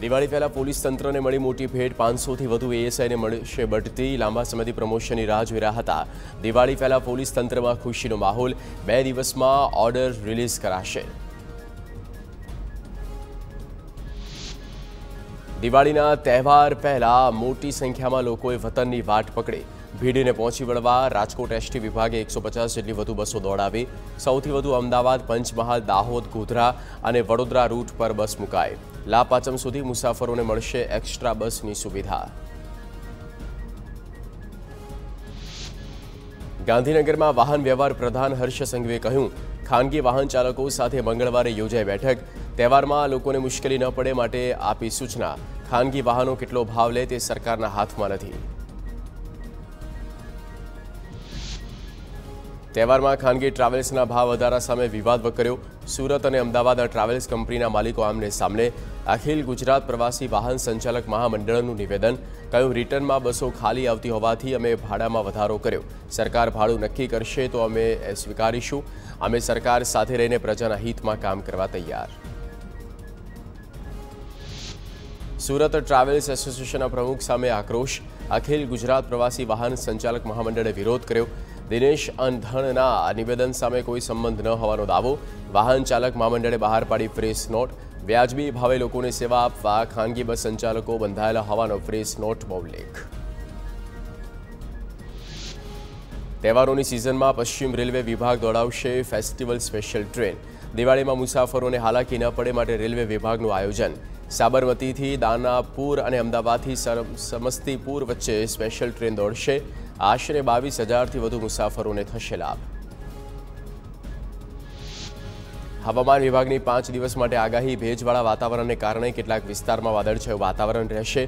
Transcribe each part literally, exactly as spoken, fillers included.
दिवाळी पहला पोलीस तंत्र ने मळी मोटी भेट। पांच सौ थी वधु एएसआई ने मळशे बढती। लांबा समयथी प्रमोशन की राह जोई रह्या हता। दिवाळी पहला पोलीस तंत्र में खुशी नो माहौल। बे दिवस में ऑर्डर रिलीज कराशे। दिवाळीना तहेवार पहला मोटी संख्या में लोकोए वतननी वाट पकड़ी। भीड़ ने पहुंची वळवा राजकोट एसटी विभागे एक सौ पचास जेटली वधु बसों दौड़ावी। सौथी वधु अमदावाद, पंचमहाल, दाहोद, गोधरा और वडोदरा रूट पर बस मुकाई। लापाचम सुधी मुसाफरों ने मळशे एक्स्ट्रा बस की सुविधा। गांधीनगर में वाहन व्यवहार प्रधान हर्ष संघवीए कहूं, खानगी वाहन चालकों साथे मंगलवारे योजाई बैठक। तहेवार में लोकोने मुश्केली न पड़े माटे आपी सूचना। खानगी वाहनों केटलो भाव ले ते सरकारना हाथमां नथी। तहेवार में खानगी ट्रावेल्सना भाव वधारा सामे विवाद वकर्यो। सूरत और अमदावाद ट्रावेल्स कंपनीना मालिको आमने सामने। अखिल गुजरात प्रवासी वाहन संचालक महामंडळनुं निवेदन। कहूं, रिटर्न में बसों खाली आवती होवाथी अमे भाड़ामां वधारो कर्यो। सरकार भाड़ू नक्की करशे तो अमे ए स्वीकारीशुं। अमे सरकार साथे रहीने प्रजाना हितमां काम करवा तैयार। सूरत ट्रावेल्स एसोसिएशनना प्रमुख सामे आक्रोश। अखिल गुजरात प्रवासी वाहन संचालक महामंडळे विरोध कर्यो। दिनेश अंधणना निवेदन सामे कोई संबंध न होवानो दावो। वाहन चालक महामंडळे बहार पाड़ी प्रेस नोट। व्याजबी भावे लोकोने सेवा आपवा खानगी बस संचालको बंधायेला होवानो प्रेस नोटमां उल्लेख। तहेवारोनी सीजनमां पश्चिम रेलवे विभाग दौड़ावशे फेस्टिवल स्पेशल ट्रेन। दिवाळीमां मुसाफरोने हालाकी न पड़े माटे रेलवे विभागनुं आयोजन। साबरमतीथी दानापुर और अमदावादथी समस्तीपुर वच्चे स्पेशल ट्रेन दौड़शे। आशरे बावीस हज़ार थी वधु मुसाफरोने थशे लाभ। हवामान विभाग की पांच दिवस माटे आगाही। भेजवाड़ा वातावरण ने कारण केटलाक विस्तारमां वादळछायुं वातावरण रहेशे।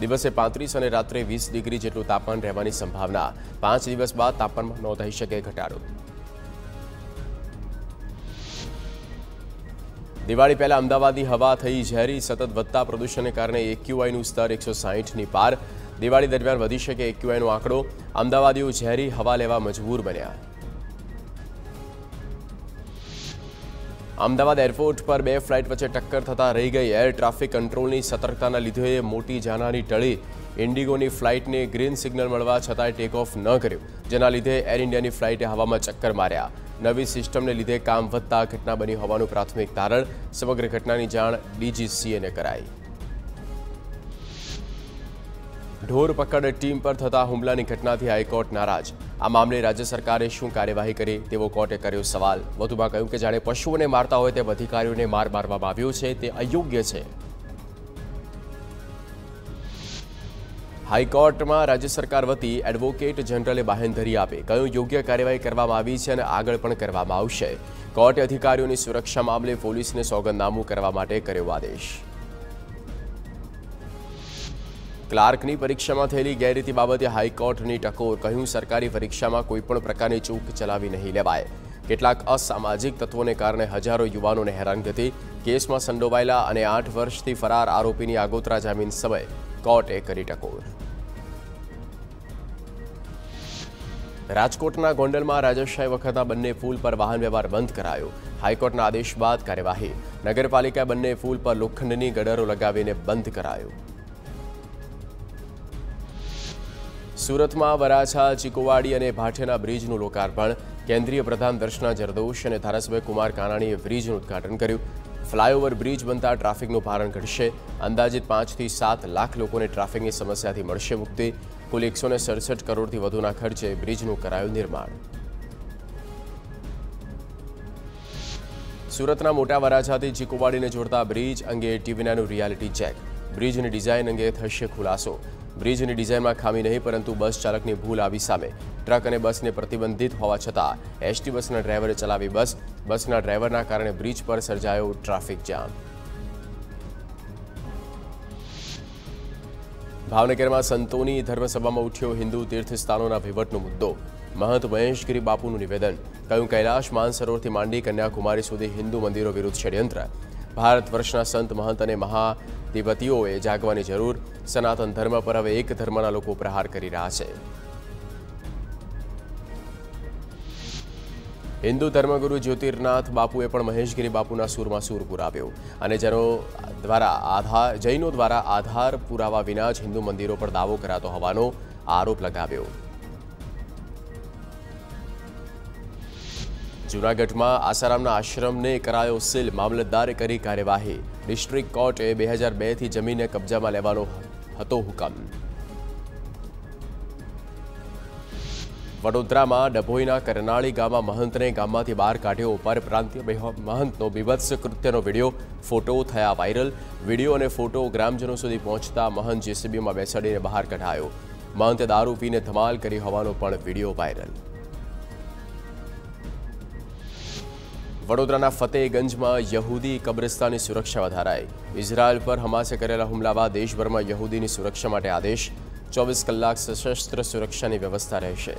दिवसे पैंतीस और रात्रे वीस डिग्री जेटलुं तापमान रहेवानी संभावना। पांच दिवस बाद तापमानमां नोंधाई शके घटाडो। दिवाळी पहला अमदावादी हवा थई झेरी। सतत वधता प्रदूषण ने कारण एक्यूआईनुं स्तर एक सौ साइठ नी पार। दिवाळी दरमियान वधी शके एक्यूआईनो आंकड़ो। अमदावादीओ झेरी हवा लेवा मजबूर बन्या। अमदावाद एरपोर्ट पर बे फ्लाइट वच्चे टक्कर थता रही गई। एर ट्राफिक कंट्रोल की सतर्कता लीधे मोटी जानानी टळी। इंडिगो की फ्लाइट ने ग्रीन सिग्नल मळवा छतांय टेक ऑफ न कर्युं। जेना लीधे एर इंडिया की फ्लाइटे हवा में चक्कर मार्या। नवी सीस्टम ने लीधे काम वधता घटना बनी होवानुं प्राथमिक तारण। समग्र घटना की जाण डीजीसीए ने कराई। ढोर पकड़ टीम पर थता हुमला की घटना थी हाईकोर्ट नाराज। आ मामले राज्य सरकारे शू कार्यवाही करी तेवो कोर्टे कर्यो सवाल। वधुमां कह્યું કે જાણે પશુઓને મારતા હોય તેમ અધિકારીઓને માર મારવામાં આવ્યો છે તે અયોગ્ય છે। હાઈકોર્ટમાં રાજ્ય સરકાર વતી એડવોકેટ જનરલે બાહેંધરી આપી। કહ્યું, યોગ્ય કાર્યવાહી કરવામાં આવી છે અને આગળ પણ કરવામાં આવશે। કોર્ટે અધિકારીઓની સુરક્ષા મામલે પોલીસને સોગંદનામું કરવા માટે કર્યો આદેશ। क्लार्कनी परीक्षा में थयेली गैररीति बाबते हाईकोर्टनी टकोर। कहूं, सरकारी परीक्षा में कोईपण प्रकारनी चूक चलावी नहीं लेवाय। केटलाक असामाजिक तत्वों ने कारण हजारों युवाओं ने हैरानगति। केस में संडोवायेला अने आठ वर्षथी फरार आरोपी की आगोतरा जामीन समय कोर्टे करी टकोर। राजकोटना गोंडल में राजशाही वखतना बंने पुल पर वाहन व्यवहार बंद करायो। हाईकोर्टना आदेश बाद कार्यवाही। नगरपालिकाए बंने पुल पर लोखंडनी गडरो लगावीने बंद करायो। सूरत में वराछा, चीकोवाड़ी और भाठियाना ब्रिजनु लोकार्पण। केन्द्रीय प्रधान दर्शना जरदोश और धारासभ्य कुमार कानाणीए ब्रिजनु उद्घाटन कर्यु। फ्लायओवर ब्रिज बनता ट्राफिकनु भारण घटशे। अंदाजित पांच थी सात लाख लोकोने ट्राफिकनी समस्या थी मळशे मुक्ति। कुल एक सौ सड़सठ करोड़ थी वधुना खर्चे ब्रिजनु करायु निर्माण। सूरतना मोटा वराछाथी चीकोवाड़ीने जोड़ता ब्रिज अंगे टीवीनानु रियालिटी चेक। ब्रिजनी डिजाइन अंगे थशे खुलासो। ब्रिज की डिजाइन में खामी नहीं परंतु बस चालक की भूल आई सामे। ट्रक और बस ने प्रतिबंधित होवा छता एसटी बस ड्राइवरे चलावी बस। बस ड्राइवर कारण ब्रिज पर सर्जायो ट्राफिक जाम। भावनगर में संतोनी धर्मसभा में उठ्यो हिंदू तीर्थस्थानों विवटनो मुद्दो। महंत महेशगिरी बापूनु निवेदन। कहूं, कैलाश मानसरोवर थी मांडी कन्याकुमारी सुधी हिंदू मंदिरों विरुद्ध षड्यंत्र। भारत वर्षना संत महंत अने महादेवतीओए जागवानी जरूर। सनातन धर्म पर हवे एक धर्मना लोको प्रहार करी रह्या छे। हिंदू धर्मगुरु ज्योतिर्नाथ बापूए पण महेशगिरी बापूना सूरमा सूर पुराव्यो अने जेनो द्वारा आधार जैनो द्वारा आधार पुरावा विना ज हिंदू मंदिरों पर दावो करातो होवानो आरोप लगाव्यो। जूनागढ़ में आसाराम आश्रम ने करायो सील, मामलतदारे करी कार्यवाही। डिस्ट्रिक्ट कोर्टे बे हज़ार बे थी जमीन कब्जा में लेवानो हतो हुकम। वडोदरा में डभोईना करनाळी गाम में महंत ने गाम में बहार काढ्यो। परप्रांतीय महंत बीभत्स कृत्यनो वीडियो फोटो थया वायरल। वीडियो और फोटो ग्रामजनों सुधी पहुंचता महंत जेसीबी में बेसाडीने बहार कढायो। महंते दारू पीने धमाल करी होवानो पण वीडियो वायरल। वडोदराना फतेहगंज में यहूदी कब्रिस्तान की सुरक्षा वधाराई। इजरायल पर हमासे करेला हुमला बाद देशभर में यहूदी की सुरक्षा माटे आदेश। चौबीस कलाक सशस्त्र सुरक्षा की व्यवस्था रहेशे।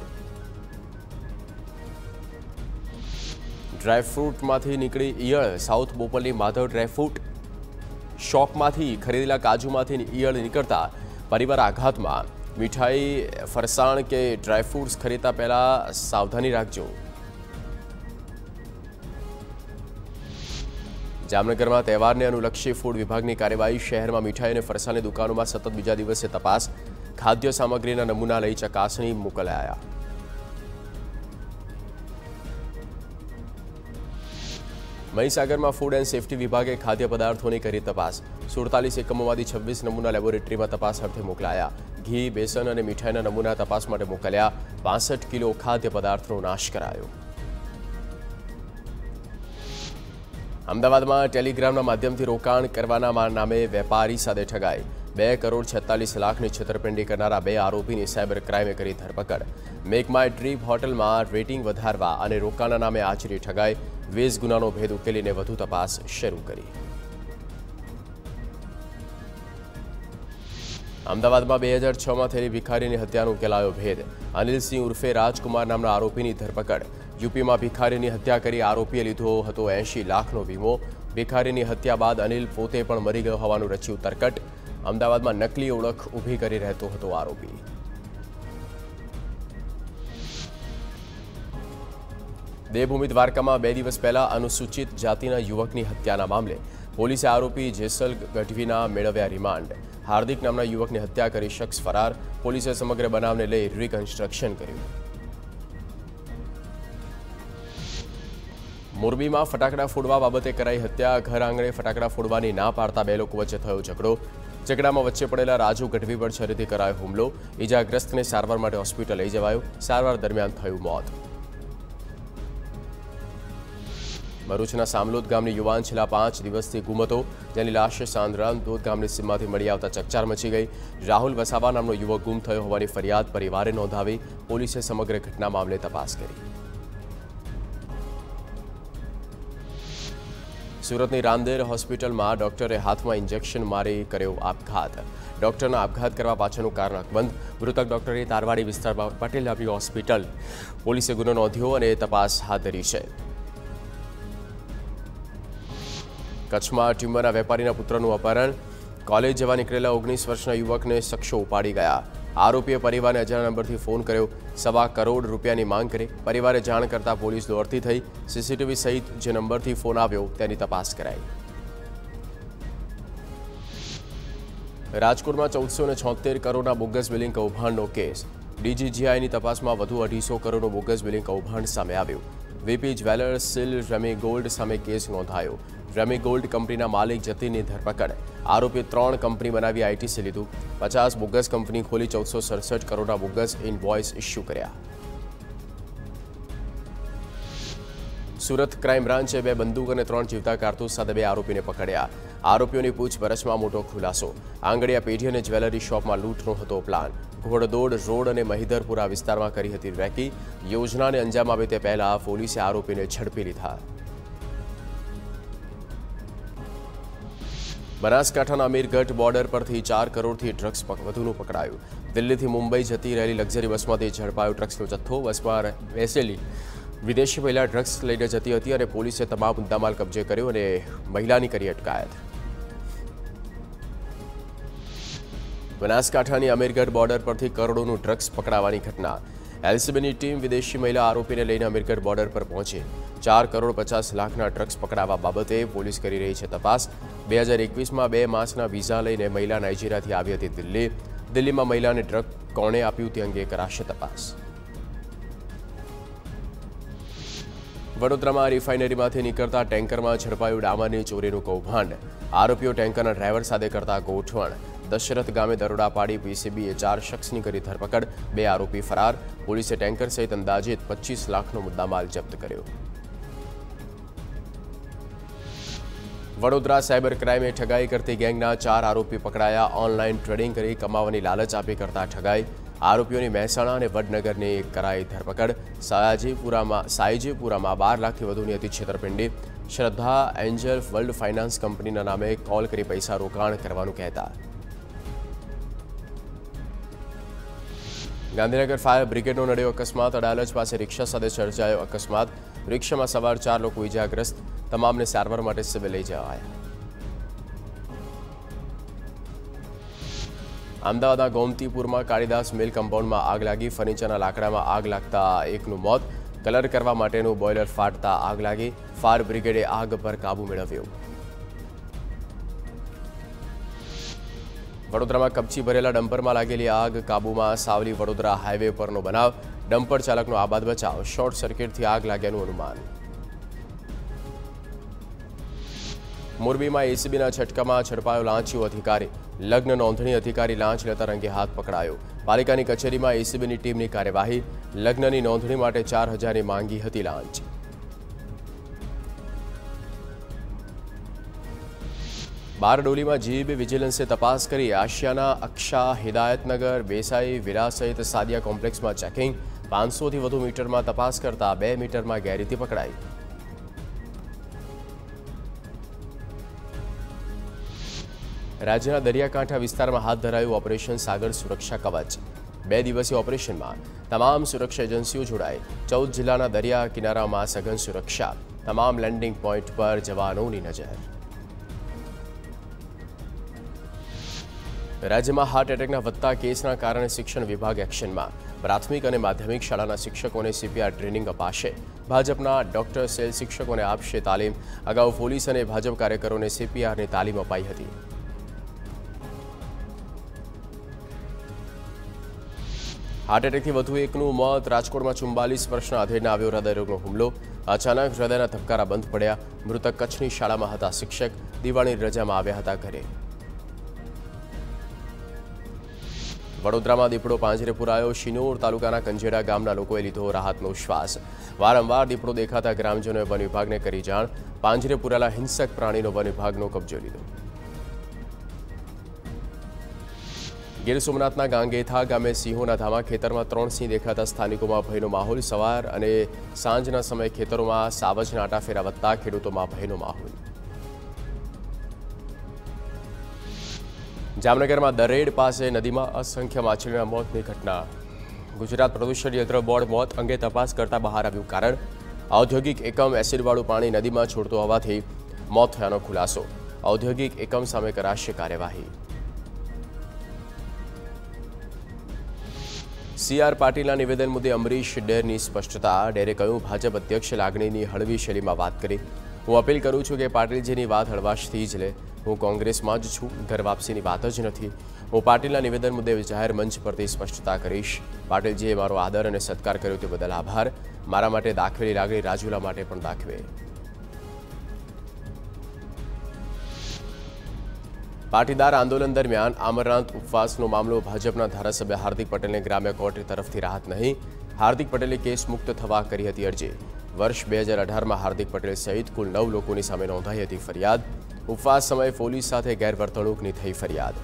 ड्रायफ्रूट में निकली ईयल, साउथ बोपलनी माधव ड्रायफ्रूट शॉप में खरीदेला काजू में ईयल निकलता परिवार आघात में। मिठाई, फरसाण के ड्रायफ्रूट्स खरीदता पहला सावधानी राखजो। जामनगर में तहेवार ने अनुलक्षी फूड विभाग की कार्यवाही। शहर में मिठाई और फरसाणनी दुकानों में सतत बीजा दिवसे तपास। खाद्य सामग्री नमूना लई चकासणी मोकलाया। महीसागर में फूड एंड सेफ्टी विभागे खाद्य पदार्थों की करी तपास। सुड़तालीस एकमों में छब्बीस नमूना लेबोरेटरी में तपास अर्थे मोकलाया। घी, बेसन और मिठाईना नमूना तपास माटे मोकल्या। बासठ किलो खाद्य पदार्थों नाश करायो। अमदावाद में टेलिग्रामना माध्यमथी रोकाण करवाना नामे वेपारी साथे ठगाई। बे करोड़ छत्तालीस लाखनी छतरपिंडी करनारा बे आरोपीनी साइबर क्राइमे करी धरपकड़। मेक माय ट्रीप होटल में रेटिंग वधारवा अने रोकाणना नामे आचरी ठगाई। वीस गुनानो भेद उकेलीने वधु तपास शरू करी। अमदावाद में बे हज़ार छह में थेली भिखारीनी हत्यानो उकेलायो भेद। अनिल सिंह उर्फे राजकुमार नामना आरोपीनी धरपकड़। यूपी में भिखारी की हत्या करी आरोपीए लीधो हतो एंशी लाखनो वीमो। भिखारी की हत्या बाद अनिल पोते पण मरी गयो होवानुं रच्यु तरकट। अमदावाद में नकली ओळख ऊभी करी रहतो हतो आरोपी। देवभूमि द्वारका में बे दिवस पहला अनुसूचित जातिना युवकनी हत्याना मामले पुलिसे आरोपी जेसल गढ़वीना मेळव्या रिमांड। हार्दिक नामना युवकनी हत्या करी शख्स फरार। पुलिसे समग्र बनावने लई रिकन्स्ट्रक्शन कर्युं। मोरबी में फटाकड़ा फोड़वा बाबते कराई हत्या। घर आंगणे फटाकड़ा फोड़वानी ना पाड़ता बे लोको वच्चे थयो झगड़ो। झगड़ा में वच्चे पड़ेला राजू गढ़वी पर छरीथी करायो हुमलो। इजाग्रस्त ने सारवार माटे होस्पिटल लई जवायो। सारवार दरमियान थयुं मौत। भरूचना सामलोद गामनी युवान छेल्ला पांच दिवसथी गुम हतो, जेनी लाश सांद्रान दोद गामनी सीमाथी मळी आवता चकचार मची गई। राहुल वसावा नामनो युवक गुम थयो होवानी फरियाद परिवारे नोंधावी। पोलीसे समग्र घटना मामले तपास करी। सूरतनी रामदेर होस्पिटल में डॉक्टरे हाथ में इंजेक्शन मरी कर्यो आपघात। डॉक्टर आपघात करवा पाछळनुं कारण अकबंध। मृतक डॉक्टरे तारवाड़ी विस्तार में पटेल डाबी होस्पिटल। पुलिसे गुनो नोंध्यो अने तपास हाथ धरी छे। कच्छ में ट्यूमरना वेपारीना पुत्रनुं अपहरण। कॉलेज जवा निकळेला ओगणीस वर्षना युवकने शख्सो उपाड़ी गया। आरोपीए परिवारने अजाण्या नंबरथी फोन कर्यो। सवा करोड़ रूपियानी मांग करी। परिवारे जाण करता पोलीस दौड़ती थई। सीसीटीवी सहित जे नंबरथी फोन आव्यो तेनी तपास कराई। राजकोटमां चौदसो ने छोतेर करोड़ना बोगस बिलिंग कौभांडनो केस। डीजीजीआईनी तपासमां વધુ अढ़ीसो करोड़नो बोगस बिलिंग कौभांड सामे આવ્યું। VP jewellers seal ramie gold सामे केस नोंधायो। रेमी गोल्ड कंपनीना मालिक जतीनની ધરપકડ। आरोपी त्रण कंपनी बनावी आईटीसी लीधुं। पचास बोगस कंपनी खोली चौदसो सड़सठ करोड़ना बोगस इनवॉइस इश्यू कर्या। सूरत क्राइम ब्रांचे बे बंदूक और त्रण जीवता कारतूस साथे बे आरोपी ने पकड़या। आरोपी की पूछपरछ में मोटो खुलासो। आंगड़िया पेढ़ी और ज्वेलरी शॉप में लूंटनो हतो प्लान। घोड़दौड़ रोड और महिधरपुरा विस्तार में करी हती रेकी। योजना ने अंजाम आपे ते पहला पोलीसे आरोपी ने झड़पी लीधा। बनासकांठाना अमीरगढ़ बॉर्डर पर थी चार करोड़ थी ड्रग्स वधुनु पकड़ायु। दिल्ली थी मुंबई जती रहेली लग्जरी बस में झड़पायो ड्रग्सनो जत्थो। बस में बेसेली विदेशी महिला ड्रग्स लईने जती हती अने पोलीसे तमाम मुद्दामाल कब्जे कर्यो अने महिलानी करी अटकायत। बनासकांठानी अमीरगढ़ बॉर्डर परथी करोड़ोनु ड्रग्स पकड़ावानी घटना। एलसीबीની ટીમ વિદેશી મહિલા આરોપીને લઈને અમેરિકન બોર્ડર પર પહોંચી ચાર કરોડ પચાસ લાખના ડ્રગ્સ પકડાવવા બાબતે પોલીસ કરી રહી છે તપાસ। બે હજાર એકવીસમાં બે માસના વિઝા લઈને મહિલા નાઇજીરિયાથી આવી હતી દિલ્હી। दिल्ली में महिला ने ड्रग कोणे आप्यु ते अंगे कराशे तपास। वडोदरा में रिफाइनरी में निकलता टेंकर में झड़पायु डामरनी चोरीनु कौभांड। आरोपीओ टेंकर ड्राइवर साथे करता गोठवण। दशरथ गामे दरोड़ा पाड़ी पीसीबीए चार शख्सनी करी धरपकड़। बे आरोपी फरार। पुलिसे टेंकर सहित अंदाजे पच्चीस लाखनो मुद्दामाल जप्त कर्यो। वडोदरा साइबर क्राइमे ठगाई करती गैंगना चार आरोपी पकड़ाया। ऑनलाइन ट्रेडिंग करी कमावानी लालच आपी करता ठगाई। आरोपीओनी महेसाणा अने वडनगरने कराई धरपकड़। सायजीपुरा में सायजीपुरा में बार लाखथी वधुनी हती छेतरपिंडी। श्रद्धा एंजल वर्ल्ड फाइनांस कंपनीना नामे कॉल करी पैसा रोकाण करवानुं कहेता। गांधीनगर फायर ब्रिगेडनो नड्यो अकस्मात। अडालज पासे रिक्षा साथे सर्जायो अकस्मात। रिक्षा में सवार चार लोग इजाग्रस्त। तमाम ने सारवार माटे सिविल लई जवाया। अमदावादना गोमतीपुर में कालिदास मिल कंपाउंड में आग लगी। फर्निचरना लाकड़ा में आग लगता एकनु मौत। कलर करवा माटेनु बॉयलर फाटता आग लगी। फायर ब्रिगेडे आग पर काबू मेळव्यो। वडोदरा में कपची भरेला डम्पर में लागेली आग काबू में। सावली वडोदरा हाईवे परनो बनाव। डम्पर चालकनो आबाद बचाव। शॉर्ट सर्किट थी आग लाग्यानुं अनुमान। मोरबी में एसीबी छटका में झड़पायो लांचियो अधिकारी। लग्न नोंधणी अधिकारी लांच लेता रंगे हाथ पकड़ायो। पालिका की कचेरी में एसीबी टीम की कार्यवाही। लग्न की नोंधणी माटे चार हजार की मांगी हती लांच। बारडोली में जीबी विजिलन्से तपास करी। आशियाना अक्षा हिदायतनगर बेसाई विरा सहित सादिया कॉम्प्लेक्स में चेकिंग। पांच सौ थी वधु मीटर में तपास करता बे मीटर में गैररीति पकड़ाई। राज्यना दरियाकांठा विस्तार में हाथ धरायु ऑपरेशन सागर सुरक्षा कवच। बे दिवसीय ऑपरेशन में तमाम सुरक्षा एजेंसीओ जोड़ाई। चौदह जिला दरिया किनारा में सघन सुरक्षा। तमाम लैंडिंग पॉइंट पर जवानों की नजर। राज्य में हार्ट एटेकना वधता केसना कारण शिक्षण विभाग एक्शन में। प्राथमिक और माध्यमिक शाला शिक्षकों ने सीपीआर ट्रेनिंग अपाशे। भाजपा डॉक्टर सेल शिक्षकों ने आपशे तालीम। अगाऊ पुलिस और भाजप कार्यकरों ने सीपीआर ने तालीम अपाई थी। हार्ट एटेक थी वधु एकनुं मौत। राजकोट में चुम्बालीस वर्षना अधेड़ने आव्यो हृदयरोगनो हुमलो। अचानक हृदयना धबकारा बंद पड्या। मृतक कच्छनी शाळामां हता शिक्षक। दिवाळी रजा में आव्या हता घरे। वडोदरामां दीपड़ो पांजरे पुरायो। शिनोर तालुकाना कंजेडा गामना लोकोए लीधो राहतनो श्वास। वारंवार दीपड़ो देखाता ग्रामजनोए वन विभागने करी जाण। पांजरे पुराला हिंसक प्राणीनो वन विभागनो कब्जो लीधो। गीर सोमनाथना गांगेथा गामे सिंहोना धामा खेतर में त्रण सिंह देखाता स्थानिकों में भयनो माहौल। सवार अने सांजना समय खेतरों में सावजना आटाफेरा वधता खेडूतों में भयनो माहौल। जामनगर में दरेड पासे नदी में असंख्य माछलीना मौतनी घटना। गुजरात प्रदूषण नियंत्रण बोर्ड मौत अंगे तपास करता बहार आव्युं कारण। औद्योगिक एकम एसिडवाळु पाणी नदी में छोड़तो होवाथी मौत थयानो खुलासो। औद्योगिक एकम सामे कराशे कार्यवाही। सी आर पाटीलना निवेदन मुद्दे अमरीश डेरनी स्पष्टता। डेरे कहूं भाजप अध्यक्ष लागणीनी हळवी शैली में बात करी। हूँ अपील करूँ छूँ कि पाटीलजीनी बात हळवाशथी ज ले। हूँ कांग्रेस में ज छूँ, घर वापसीनी बात ज नथी। हूँ पाटीलना निवेदन मुद्दे जाहिर मंच परथी स्पष्टता करीश। पाटीलजीए मारो आदर अने सत्कार कर्यो ते बदल आभार। मारा माटे दाखवेली लागणी राजूला माटे पण दाखवे। पाटीदार आंदोलन दरमियान आमरणांत उपवासनो मामलो। भाजपना धारासभ्य हार्दिक पटेलने ग्राम्य कोर्ट तरफथी राहत नहीं। हार्दिक पटेले केस मुक्त थवा करी हती अरजी। वर्ष बे हज़ार अठार में हार्दिक पटेल सहित कुल नौ लोकोनी सामे नोंधाई हती फरियाद। उपवास समय पोलीस साथे गैरवर्तणूकनी थई फरियाद।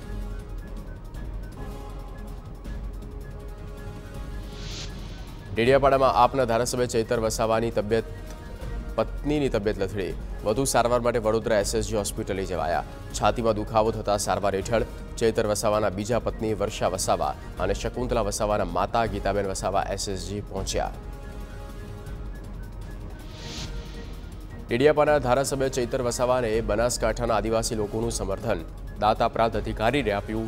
डेडियापाड़ा में आपना धारासभ्य चैतर वसावानी तबियत पत्नीनी तबियत लथड़ी। વધુ સારવાર માટે વડોદરા એસએસજી હોસ્પિટલે જવાયા। છાતીમાં દુખાવો થતાં સારવાર હેઠળ ચૈતર વસાવાના બીજા પત્ની વર્ષા વસાવા અને શકુંતલા વસાવાના માતા ગીતાબેન વસાવા એસએસજી પહોંચ્યા। ડેડિયાપાડાના ધારાસભ્ય ચૈતર વસાવાને બનાસકાંઠાના આદિવાસી લોકોનું સમર્થન દાતા પ્રાંત અધિકારીને આપ્યું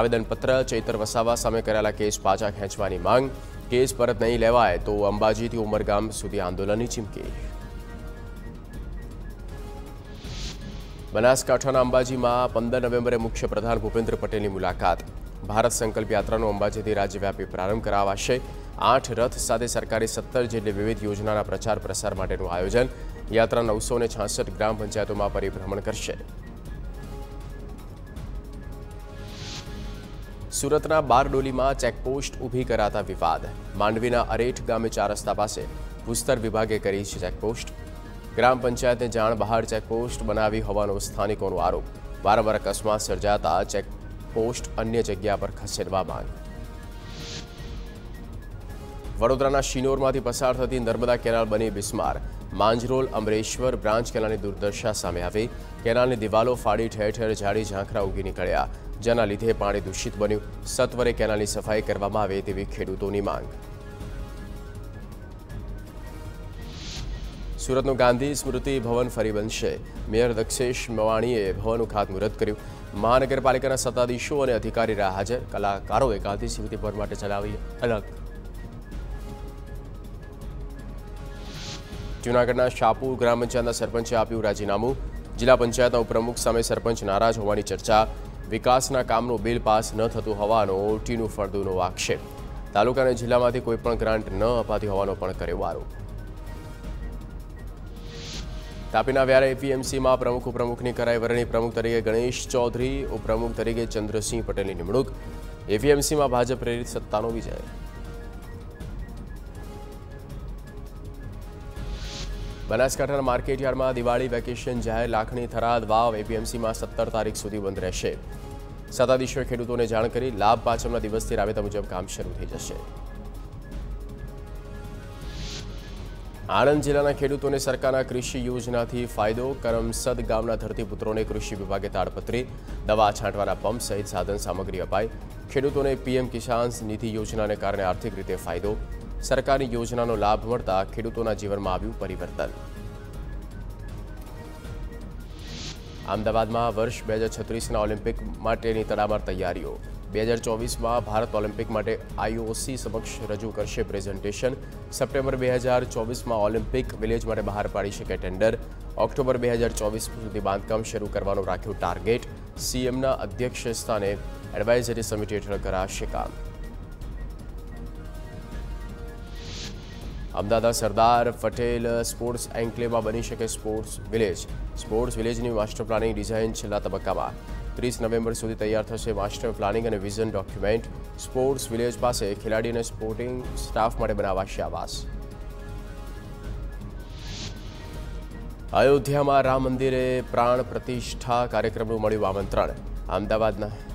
આવેદનપત્ર। ચૈતર વસાવા સામે કરેલા કેસ પાછા ખેંચવાની માંગ। કેસ પરત નહીં લેવાય તો અંબાજીથી ઉમરગામ સુધી આંદોલનની ચીમકી। बनासकांठाना अंबाजी में पंदर नवेम्बरे मुख्यप्रधान भूपेन्द्र पटेल की मुलाकात। भारत संकल्प यात्रा अंबाजी राज्यव्यापी प्रारंभ करावाशे। आठ रथ साथ सरकारी सत्तर जेटली विविध योजना प्रचार प्रसार माटेनुं आयोजन। यात्रा नौ सौ छियासठ ग्राम पंचायतों में परिभ्रमण करशे। सूरतना बारडोली में चेकपोस्ट ऊभी कराता विवाद। मांडवीना अरेठ गामे चार रस्ता पास भूस्तर विभागे करी चेकपोस्ट। ग्राम पंचायत ने जाण बहार चेकपोस्ट बनावी होवानो स्थानिकोनो आरोप। वारंवार अकस्मात सर्जाता चेकपोस्ट अन्य जगह पर खसेड़वा मांग। वडोदराना शिनोरमांथी पसार थती नर्मदा केनाल बनी बिस्मार। मांजरोल अमरेश्वर ब्रांच केनालनी दुर्दशा सामे आवी। केनालनी दीवालो फाड़ी ठेर ठेर झाड़ी झांखरा उगी निकळ्या, जेना लीधे पाणी दूषित बन्यु। सत्वरे केनालनी सफाई करवामां आवे तेवी खेडूतोनी मांग। सूरतनो गांधी स्मृति भवन फरी बनशे। मेयर दक्षेश मवाणीए भवननुं खातमुहूर्त कर्युं। महानगरपालिकाना सत्ताधीशो अने अधिकारी रह्या हाजर। कलाकारोए गांधी स्मृति भवन माटे चलावी अलग। जूनागढ़ना शापू ग्राम पंचायतना सरपंचे आप्युं राजीनामुं। जिला पंचायतना उपप्रमुख सामे सरपंच नाराज होवानी चर्चा। विकासना कामनो बिल पास न थतुं होवानो टीनू फळदुनो आक्षेप। तालुका अने जिल्लामांथी कोईपण ग्रांट न अपाती होवानो पण कर्यो आरोप। तापीना व्यारा एपीएमसी में प्रमुख उपप्रमुख की कराई वरणी। प्रमुख तरीके गणेश चौधरी, उपप्रमुख तरीके चंद्रसिंह पटेल की निमणूक। एपीएमसी में भाजप प्रेरित सत्ता विजय। बनासकांठा मार्केटयार्ड में दिवाड़ी वेकेशन जाहिर। लाखनी थराद वाव एपीएमसी में सत्तर तारीख सुधी बंद रहेशे। सत्ताधीशोए खेडूतोने जाण करी। लाभ पाचमना दिवसथी राबेता मुजब काम शरू थई जशे। આણંદ જિલ્લાના ખેડૂતોને સરકારના કૃષિ યોજનાથી ફાયદો। કરમસદ ગામના ધરતીપુત્રોને કૃષિ વિભાગે તાડપત્રી, દવા છાંટવાના પંપ સહિત સાધન સામગ્રી અપાઈ। ખેડૂતોને પીએમ કિસાન નિધિ યોજનાને કારણે આર્થિક રીતે ફાયદો। સરકારની યોજનાનો લાભ મળતા ખેડૂતોના જીવનમાં આવ્યું પરિવર્તન। અમદાવાદમાં વર્ષ બે હજાર છત્રીસના ઓલિમ્પિક માટેની તડામાર તૈયારીઓ। दो हज़ार चौबीस में भारत ओलिम्पिक माटे आईओसी समक्ष रजू करशे प्रेजेंटेशन। सप्टेम्बर दो हज़ार चौबीस में ओलिम्पिक विलेज माटे बहार पाड़ी शके टेन्डर। ऑक्टोबर दो हज़ार चौबीस सुधी बांधकाम शरू करवानो राख्यो टार्गेट। सीएमना अध्यक्ष स्थाने एडवाइजरी समिति हेठळ कराशे काम। अमदावाद सरदार पटेल स्पोर्ट्स एन्क्लेव में बनी शके स्पोर्ट्स विलेज। स्पोर्ट्स विलेजनी मास्टर प्लानिंग डिजाइन छेल्ला तबक्कामां। तीस नवंबर सुधी तैयार थशे मास्टर प्लानिंग अने विजन डॉक्यूमेंट। स्पोर्ट्स विलेज पास खिलाड़ी अने स्पोर्टिंग स्टाफ माटे बनावाशे आवास। अयोध्या में राम मंदिरे प्राण प्रतिष्ठा कार्यक्रमनुं मळ्युं आमंत्रण। अमदावादना